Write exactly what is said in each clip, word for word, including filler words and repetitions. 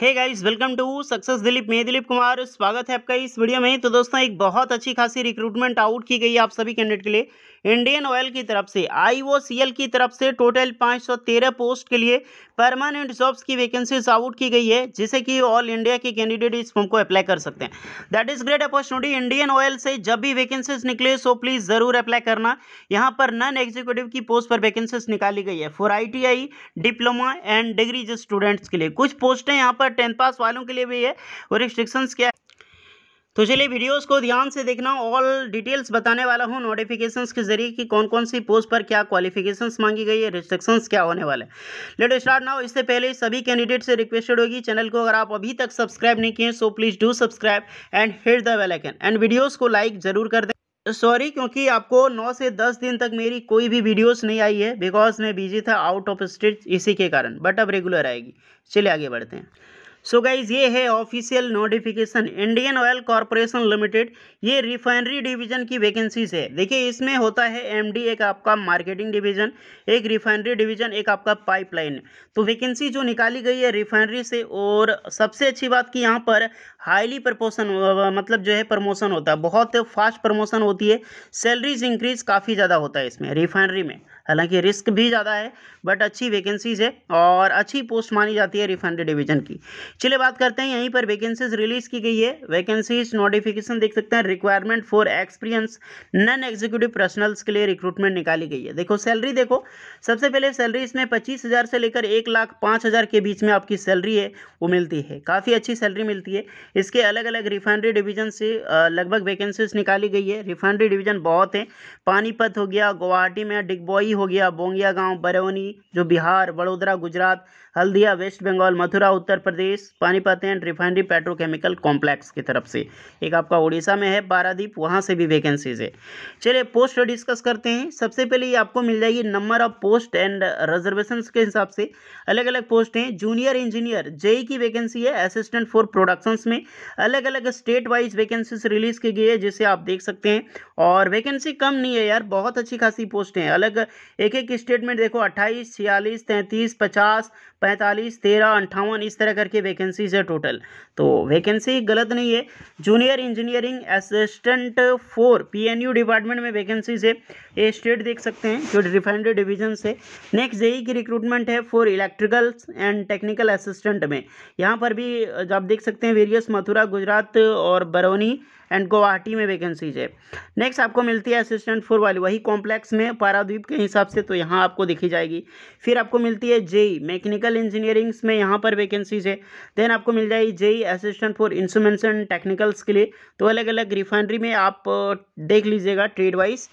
Hey guys welcome to success Dilip, मैं दिलीप कुमार, स्वागत है आपका इस वीडियो में। तो दोस्तों एक बहुत अच्छी खासी रिक्रूटमेंट आउट की गई है आप सभी कैंडिडेट के लिए। इंडियन ऑयल की तरफ से, आईओसीएल की तरफ से टोटल पाँच सौ तेरह पोस्ट के लिए परमानेंट जॉब्स की वैकेंसीज आउट की गई है, जिसे कि ऑल इंडिया के कैंडिडेट इस फॉर्म को अप्लाई कर सकते हैं। That is great opportunity. Indian Oil से जब भी वैकेंसीज निकले सो प्लीज़ ज़रूर अप्लाई करना। यहाँ पर नॉन एग्जीक्यूटिव की पोस्ट पर वैकेंसीज निकाली गई है for I T I diploma and degree students के लिए। कुछ पोस्टें यहाँ पर टेंथ पास वालों के लिए भी है और रिस्ट्रिक्शंस क्या है, तो चलिए वीडियोस को ध्यान से देखना। ऑल डिटेल्स बताने वाला हूँ नोटिफिकेशंस के जरिए कि कौन कौन सी पोस्ट पर क्या क्वालिफिकेशंस मांगी गई है, रिस्ट्रिक्शंस क्या होने वाले हैं। Let's start now. इससे पहले सभी कैंडिडेट से रिक्वेस्टेड होगी, चैनल को अगर आप अभी तक सब्सक्राइब नहीं किए so please do subscribe and hit the bell icon and videos को लाइक ज़रूर कर दें। सॉरी क्योंकि आपको नौ से दस दिन तक मेरी कोई भी वीडियोस नहीं आई है, बिकॉज मैं बिजी था आउट ऑफ स्टेट, इसी के कारण, बट अब रेगुलर आएगी। चलिए आगे बढ़ते हैं। सो so गाइज ये है official notification Indian Oil Corporation Limited. ये रिफाइनरी डिवीज़न की वैकेंसीज है। देखिए इसमें होता है एमडी, एक आपका मार्केटिंग डिवीज़न, एक रिफाइनरी डिवीज़न, एक आपका पाइपलाइन। तो वैकेंसी जो निकाली गई है रिफाइनरी से, और सबसे अच्छी बात कि यहाँ पर हाईली प्रमोशन, मतलब जो है प्रमोशन होता है, बहुत फास्ट प्रमोशन होती है, सैलरीज इंक्रीज काफ़ी ज़्यादा होता है इसमें रिफाइनरी में। हालांकि रिस्क भी ज़्यादा है बट अच्छी वैकेंसीज है और अच्छी पोस्ट मानी जाती है रिफाइनरी डिवीज़न की। चलिए बात करते हैं, यहीं पर वैकेंसीज रिलीज़ की गई है। वैकेंसीज नोटिफिकेशन देख सकते हैं। Requirement for experience non executive personnels के लिए रिक्रूटमेंट निकाली गई है। देखो सैलरी, देखो सबसे पहले सैलरी इसमें पच्चीस हज़ार से लेकर एक लाख पाँच हज़ार के बीच में आपकी सैलरी है वो मिलती है, काफ़ी अच्छी सैलरी मिलती है। इसके अलग अलग रिफाइनरी डिवीज़न से लगभग वैकेंसीज निकाली गई है। रिफाइनरी डिवीज़न बहुत हैं, पानीपत हो गया, गुवाहाटी में डिगबोई हो गया, बोंगैगांव, बरौनी जो Bihar, Baroda Gujarat, Haldia waste Bengal, Mathura Uttar Pradesh, Panipat and refinery petrochemical complex की तरफ से। एक आपका उड़ीसा में है पारादीप, वहाँ से भी वैकेंसीज है। चलिए पोस्ट डिस्कस करते हैं। सबसे पहले ये आपको मिल जाएगी number of post and reservation के हिसाब से अलग अलग पोस्ट हैं। जूनियर इंजीनियर जेई की वैकेंसी है, असिस्टेंट फॉर प्रोडक्शंस में अलग अलग स्टेट वाइज वैकेंसीज रिलीज की गई है, जिसे आप देख सकते हैं। और वैकेंसी कम नहीं है यार, बहुत अच्छी खासी पोस्ट हैं। अलग एक एक स्टेट में देखो अट्ठाईस, छियालीस, तैंतीस, पचास, पैंतालीस, तेरह, अंठावन, इस तरह करके वैकेंसीज है टोटल। तो वैकेंसी गलत नहीं है। Junior engineering assistant four PNU department में वैकेंसीज है, ये स्टेट देख सकते हैं जो रिफाइनरी डिवीजन से। नेक्स्ट जेई की रिक्रूटमेंट है for electrical and technical assistant में। यहाँ पर भी आप देख सकते हैं वेरियस मथुरा गुजरात और बरौनी एंड गुवाहाटी में वैकेंसीज है। नेक्स्ट आपको मिलती है असिस्टेंट फोर वाली वही कॉम्प्लेक्स में पारादीप के हिसाब से, तो यहाँ आपको दिखी जाएगी। फिर आपको मिलती है जेई मैकेनिकल इंजीनियरिंग्स में, यहाँ पर वैकेंसीज है। देन आपको मिल जाएगी JE assistant for instruments and technicals के लिए, तो अलग अलग रिफाइनरी में आप देख लीजिएगा ट्रेड वाइज।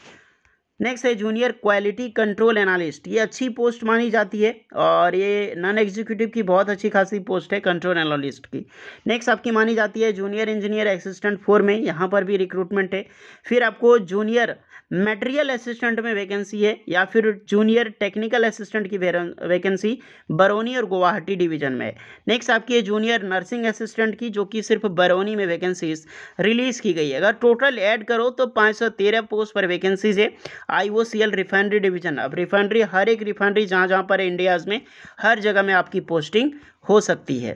नेक्स्ट है जूनियर क्वालिटी कंट्रोल एनालिस्ट, ये अच्छी पोस्ट मानी जाती है और ये नॉन एग्जीक्यूटिव की बहुत अच्छी खासी पोस्ट है कंट्रोल एनालिस्ट की। नेक्स्ट आपकी मानी जाती है जूनियर इंजीनियर असिस्टेंट फोर में, यहाँ पर भी रिक्रूटमेंट है। फिर आपको जूनियर मटेरियल असिस्टेंट में वैकेंसी है, या फिर जूनियर टेक्निकल असिस्टेंट की वैकेंसी बरौनी और गुवाहाटी डिवीजन में है। नेक्स्ट आपकी है जूनियर नर्सिंग असिस्टेंट की, जो कि सिर्फ बरौनी में वैकेंसीज रिलीज़ की गई है। अगर टोटल ऐड करो तो पाँच सौ तेरह पोस्ट पर वैकेंसीज है आईओसीएल रिफाइनरी डिवीज़न। अब रिफाइनरी, हर एक रिफाइनरी जहाँ जहाँ पर है इंडियाज़ में, हर जगह में आपकी पोस्टिंग हो सकती है।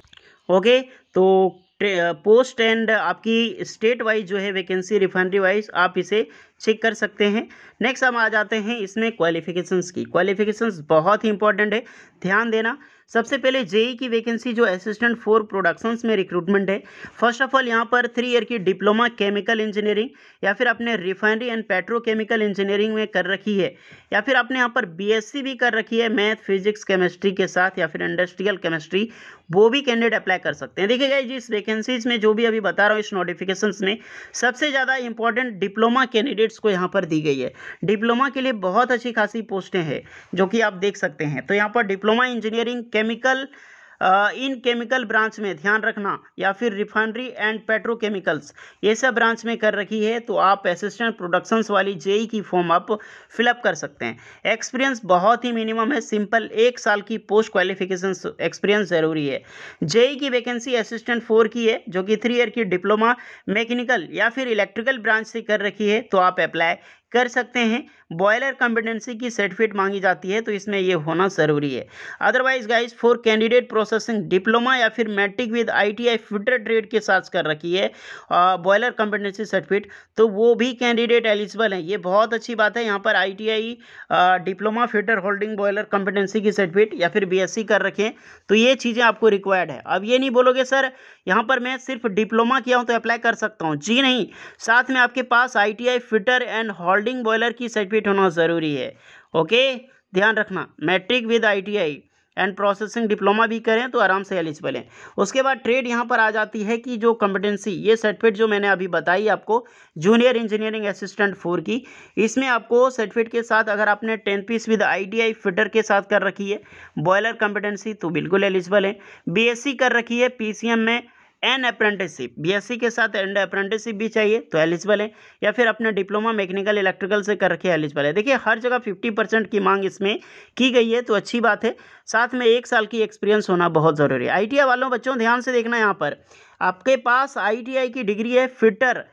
ओके, तो पोस्ट एंड आपकी स्टेट वाइज जो है वैकेंसी रिफाइनरी वाइज आप इसे चेक कर सकते हैं। नेक्स्ट हम आ जाते हैं इसमें क्वालिफिकेशंस की। क्वालिफिकेशंस बहुत ही इंपॉर्टेंट है, ध्यान देना। सबसे पहले जेई की वैकेंसी जो असिस्टेंट फॉर प्रोडक्शंस में रिक्रूटमेंट है। फर्स्ट ऑफ ऑल यहाँ पर थ्री ईयर की डिप्लोमा केमिकल इंजीनियरिंग, या फिर आपने रिफाइनरी एंड पेट्रोकेमिकल इंजीनियरिंग में कर रखी है, या फिर आपने यहाँ पर बीएससी भी कर रखी है मैथ फिजिक्स केमिस्ट्री के साथ, या फिर इंडस्ट्रियल केमिस्ट्री, वो भी कैंडिडेट अप्लाई कर सकते हैं। देखिए गाइस इस वैकेंसीज में जो भी अभी बता रहा हूँ इस नोटिफिकेशंस में, सबसे ज़्यादा इंपॉर्टेंट डिप्लोमा कैंडिडेट्स को यहाँ पर दी गई है। डिप्लोमा के लिए बहुत अच्छी खासी पोस्टें हैं जो कि आप देख सकते हैं। तो यहाँ पर diploma engineering chemical in chemical branch में, ध्यान रखना, या फिर रिफाइनरी एंड पेट्रोकेमिकल्स, ये सब ब्रांच में कर रखी है, तो आप असिस्टेंट प्रोडक्शंस वाली जेई की फॉर्म आप फिलअप कर सकते हैं। एक्सपीरियंस बहुत ही मिनिमम है, सिंपल एक साल की पोस्ट क्वालिफिकेशंस एक्सपीरियंस ज़रूरी है। जेई की वैकेंसी असिस्टेंट फोर की है, जो कि थ्री ईयर की डिप्लोमा मैकेनिकल या फिर इलेक्ट्रिकल ब्रांच से कर रखी है, तो आप अप्लाई कर सकते हैं। बॉयलर कॉम्पिटेंसी की सर्टिफिकेट मांगी जाती है, तो इसमें यह होना जरूरी है। Otherwise guys for candidate processing diploma या फिर matric with ITI fitter trade के साथ कर रखी है बॉयलर कॉम्पिटेंसी सर्टिफिकेट, तो वो भी कैंडिडेट एलिजिबल हैं। ये बहुत अच्छी बात है। यहाँ पर ITI diploma fitter holding boiler competency की सर्टिफिकेट या फिर बीएससी कर रखें, तो ये चीज़ें आपको रिक्वायर्ड है। अब ये नहीं बोलोगे सर यहाँ पर मैं सिर्फ डिप्लोमा किया हूँ तो अप्लाई कर सकता हूँ, जी नहीं, साथ में आपके पास ITI fitter and holding boiler की सर्टिफिकेट होना ज़रूरी है। ओके, ध्यान रखना, matric with ITI and processing diploma भी करें तो आराम से एलिजिबल हैं। उसके बाद ट्रेड यहाँ पर आ जाती है कि जो कॉम्पिटेंसी, ये सर्टिफिकेट जो मैंने अभी बताई आपको जूनियर इंजीनियरिंग असिस्टेंट फोर की, इसमें आपको सर्टिफिकेट के साथ अगर आपने ten pass with ITI fitter के साथ कर रखी है बॉयलर कॉम्पिटेंसी तो बिल्कुल एलिजिबल है। बीएससी कर रखी है पीसीएम में एंड अप्रेंटिसशिप, बीएससी के साथ एंड अप्रेंटिसशिप भी चाहिए तो एलिजिबल है, या फिर अपने डिप्लोमा मैकेनिकल इलेक्ट्रिकल से कर रखे एलिजिबल है। देखिए हर जगह पचास परसेंट की मांग इसमें की गई है, तो अच्छी बात है। साथ में एक साल की एक्सपीरियंस होना बहुत ज़रूरी है। आईटीआई वालों बच्चों ध्यान से देखना, यहाँ पर आपके पास आईटीआई की डिग्री है फिटर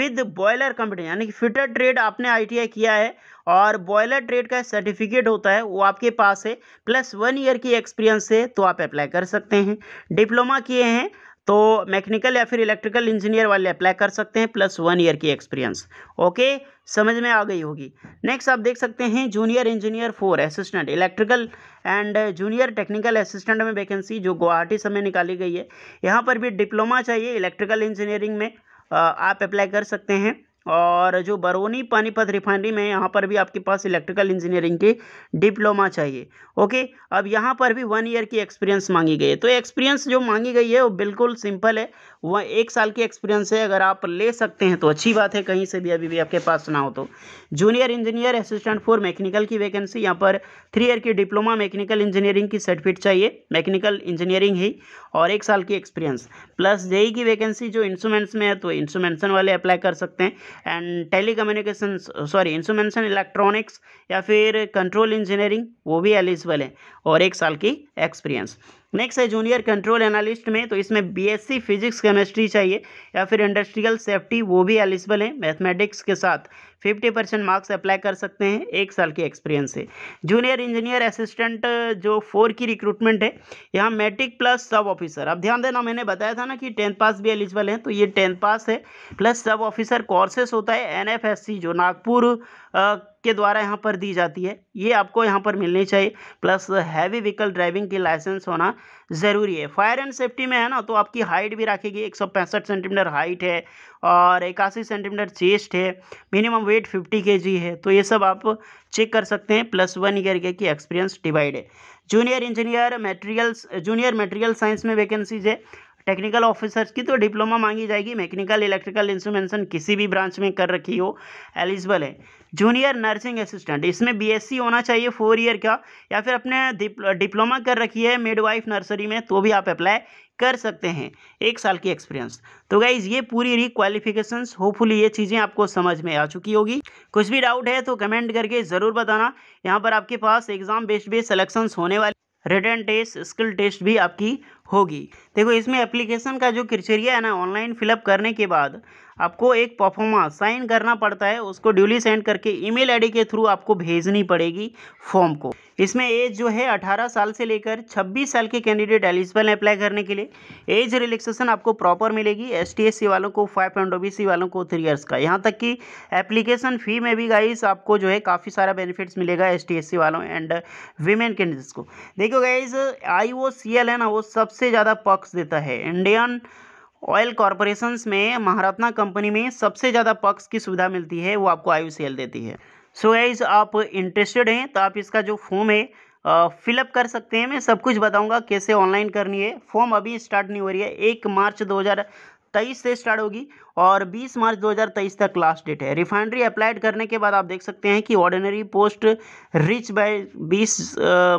विद बॉयलर कॉम्पिटेंसी, यानी कि फिटर ट्रेड आपने आईटीआई किया है और बॉयलर ट्रेड का सर्टिफिकेट होता है वो आपके पास है, प्लस वन ईयर की एक्सपीरियंस है, तो आप अप्लाई कर सकते हैं। डिप्लोमा किए हैं तो मैकेनिकल या फिर इलेक्ट्रिकल इंजीनियर वाले अप्लाई कर सकते हैं, प्लस वन ईयर की एक्सपीरियंस। ओके, समझ में आ गई होगी। नेक्स्ट आप देख सकते हैं junior engineer for assistant electrical and junior technical assistant में वैकेंसी जो गुवाहाटी से में निकाली गई है। यहाँ पर भी डिप्लोमा चाहिए इलेक्ट्रिकल इंजीनियरिंग में, आप अप्लाई कर सकते हैं। और जो बरौनी पानीपत रिफाइनरी में, यहाँ पर भी आपके पास इलेक्ट्रिकल इंजीनियरिंग के डिप्लोमा चाहिए। ओके, अब यहाँ पर भी वन ईयर की एक्सपीरियंस मांगी गई है, तो एक्सपीरियंस जो मांगी गई है वो बिल्कुल सिंपल है, वह एक साल की एक्सपीरियंस है, अगर आप ले सकते हैं तो अच्छी बात है, कहीं से भी अभी भी आपके पास ना हो तो। Junior engineer assistant for mechanical की वैकेंसी, यहाँ पर थ्री ईयर की डिप्लोमा मैकेनिकल इंजीनियरिंग की सर्टिफिकेट चाहिए, मैकेनिकल इंजीनियरिंग ही, और एक साल की एक्सपीरियंस। प्लस जेई की वैकेंसी जो इंस्ट्रूमेंट्स में है तो इंस्ट्रूमेंटेशन वाले अप्लाई कर सकते हैं, and telecommunication sorry instrumentation electronics या फिर कंट्रोल इंजीनियरिंग, वो भी एलिजिबल है, और एक साल की एक्सपीरियंस। नेक्स्ट है जूनियर कंट्रोल एनालिस्ट में, तो इसमें बीएससी फिजिक्स केमिस्ट्री चाहिए या फिर इंडस्ट्रियल सेफ्टी, वो भी एलिजिबल है। मैथमेटिक्स के साथ पचास परसेंट मार्क्स अप्लाई कर सकते हैं, एक साल की एक्सपीरियंस है। जूनियर इंजीनियर असिस्टेंट जो फोर की रिक्रूटमेंट है, यहाँ मैट्रिक प्लस सब ऑफिसर, अब ध्यान देना मैंने बताया था ना कि टेंथ पास भी एलिजिबल है, तो ये टेंथ पास है प्लस सब ऑफिसर कोर्सेस होता है एनएफएससी जो नागपुर आ, के द्वारा यहाँ पर दी जाती है, ये आपको यहाँ पर मिलनी चाहिए, प्लस हैवी व्हीकल ड्राइविंग की लाइसेंस होना ज़रूरी है। फायर एंड सेफ्टी में है ना, तो आपकी हाइट भी रखेगी, एक सौ पैंसठ सेंटीमीटर हाइट है और इक्यासी सेंटीमीटर चेस्ट है, मिनिमम वेट पचास केजी है, तो ये सब आप चेक कर सकते हैं, प्लस वन ईयर की एक्सपीरियंस डिवाइड है। Junior engineer materials junior material science में वैकेंसीज है टेक्निकल ऑफिसर्स की, तो डिप्लोमा मांगी जाएगी, मैकेनिकल इलेक्ट्रिकल इंस्ट्रूमेंटेशन किसी भी ब्रांच में कर रखी हो एलिजिबल है। जूनियर नर्सिंग असिस्टेंट, इसमें बीएससी होना चाहिए फोर ईयर का, या फिर अपने डिप्लोमा कर रखी है मिडवाइफ नर्सरी में तो भी आप अप्लाई कर सकते हैं, एक साल की एक्सपीरियंस। तो गाइज ये पूरी री क्वालिफिकेशंस, होपफुली ये चीज़ें आपको समझ में आ चुकी होगी। कुछ भी डाउट है तो कमेंट करके ज़रूर बताना। यहाँ पर आपके पास एग्जाम बेस्ड भी सिलेक्शंस होने वाले, रिटन टेस्ट, स्किल टेस्ट भी आपकी होगी। देखो इसमें एप्लीकेशन का जो क्राइटेरिया है ना, ऑनलाइन फिलअप करने के बाद आपको एक परफॉर्मा साइन करना पड़ता है, उसको ड्यूली सेंड करके ईमेल आईडी के थ्रू आपको भेजनी पड़ेगी फॉर्म को। इसमें एज जो है अठारह साल से लेकर छब्बीस साल के कैंडिडेट एलिजिबल हैं अप्लाई करने के लिए। एज रिलैक्सेशन आपको प्रॉपर मिलेगी, एस टी एस सी वालों को five and O B C वालों को थ्री ईयर्स का। यहाँ तक कि एप्लीकेशन फ़ी में भी गाइज आपको जो है काफ़ी सारा बेनिफिट्स मिलेगा एस टी एस सी वालों एंड वीमेन कैंडिडेट्स को। देखो guys I O C L है ना, वो सबसे ज़्यादा पक्ष देता है, इंडियन ऑयल कॉरपोरेशंस में महारत्ना कंपनी में सबसे ज़्यादा पक्ष की सुविधा मिलती है, वो आपको आईओसीएल देती है। सो so गाइस आप इंटरेस्टेड हैं तो आप इसका जो फॉर्म है फिलअप कर सकते हैं। मैं सब कुछ बताऊंगा कैसे ऑनलाइन करनी है। फॉर्म अभी स्टार्ट नहीं हो रही है, एक मार्च दो हज़ार तेईस से स्टार्ट होगी और बीस मार्च दो हज़ार तेईस तक लास्ट डेट है। रिफाइनरी अप्लाइड करने के बाद आप देख सकते हैं कि ऑर्डिनरी पोस्ट रिच बाय बीस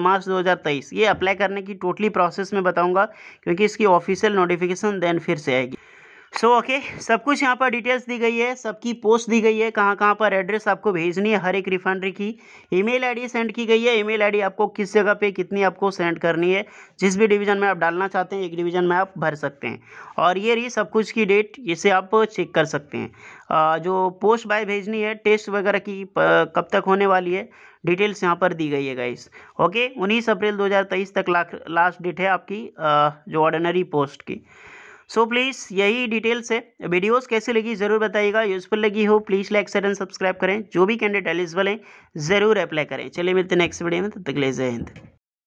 मार्च दो हज़ार तेईस। ये अप्लाई करने की टोटली प्रोसेस में बताऊंगा क्योंकि इसकी ऑफिशियल नोटिफिकेशन देन फिर से आएगी। सो ओके सब कुछ यहाँ पर डिटेल्स दी गई है, सबकी पोस्ट दी गई है, कहाँ कहाँ पर एड्रेस आपको भेजनी है, हर एक रिफाइनरी की ईमेल आईडी सेंड की गई है, ईमेल आईडी आपको किस जगह पे कितनी आपको सेंड करनी है, जिस भी डिवीज़न में आप डालना चाहते हैं एक डिवीज़न में आप भर सकते हैं। और ये रही सब कुछ की डेट, इसे आप चेक कर सकते हैं। जो पोस्ट बाय भेजनी है, टेस्ट वगैरह की कब तक होने वाली है, डिटेल्स यहाँ पर दी गई है गाइस। ओके उन्नीस अप्रैल दो हज़ार तेईस तक लास्ट डेट है आपकी जो ऑर्डिनरी पोस्ट की। सो so प्लीज़ यही डिटेल्स है। वीडियोस कैसी लगी ज़रूर बताइएगा, यूज़फुल लगी हो please like share and subscribe करें। जो भी कैंडिडेट एलिजिबल हैं ज़रूर अप्लाई करें। चलिए मिलते हैं नेक्स्ट वीडियो में, तब तक ले जय हिंद।